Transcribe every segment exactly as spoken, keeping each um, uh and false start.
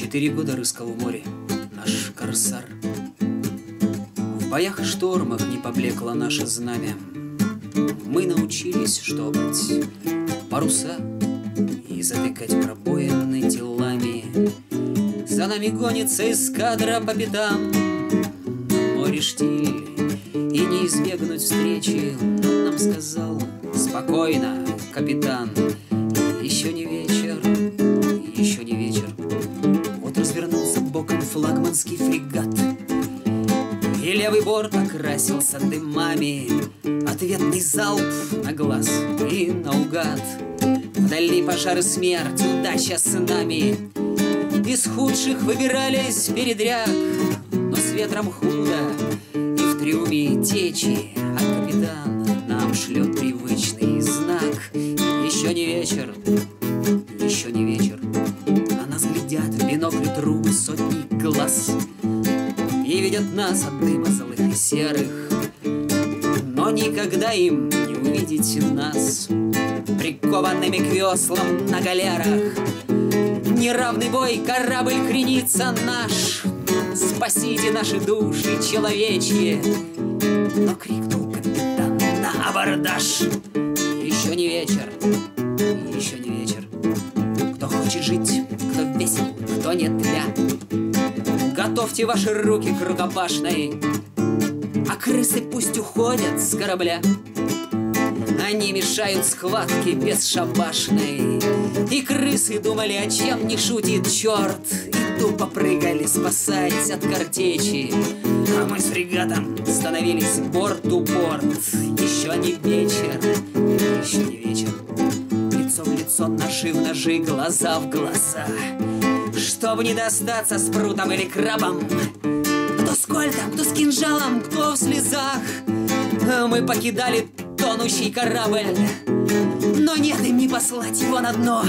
Четыре года рыскал в море наш корсар. В боях и штормах не поблекло наше знамя. Мы научились, что брать паруса и затыкать пробоины телами. За нами гонится эскадра по пятам. Море штиль, и не избегнуть встречи, нам сказал спокойно капитан. Еще не вечер, еще не вечер. Вот развернулся боком флагманский фрегат, и левый борт окрасился дымами. Ответный залп на глаз и наугад. Вдали пожары смерть, удача с нами. Из худших выбирались передряг, но с ветром худо и в трюме течи. А капитан нам шлет привычный знак: еще не вечер, еще не вечер. На нас глядят в бинокль трубы сотни глаз и видят нас от дыма злых и серых. Но никогда им не увидеть нас прикованными к веслам на галерах. Неравный бой, корабль кренится наш. Спасите наши души человечьи. Но крикнул капитан на абордаж: еще не вечер, еще не вечер. Кто хочет жить, кто весел, кто не тля, готовьте ваши руки к рукопашной. А крысы пусть уходят с корабля, они мешают схватке бесшабашной. И крысы думали, о чем не шутит черт, и тупо прыгали, спасаясь от картечи. А мы с фрегатом становились борт-у-борт. Еще не вечер, еще не вечер. Лицо в лицо, ножи в ножи, глаза в глаза, чтобы не достаться спрутом или крабом. Кто с кольтом, кто с кинжалом, кто в слезах. Мы покидали тонущий корабль, но нет им не послать его на дно.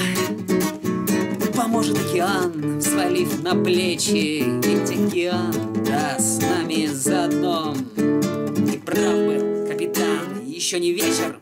Поможет океан, взвалив на плечи, ведь океан, да, с нами заодно. И прав был капитан, еще не вечер.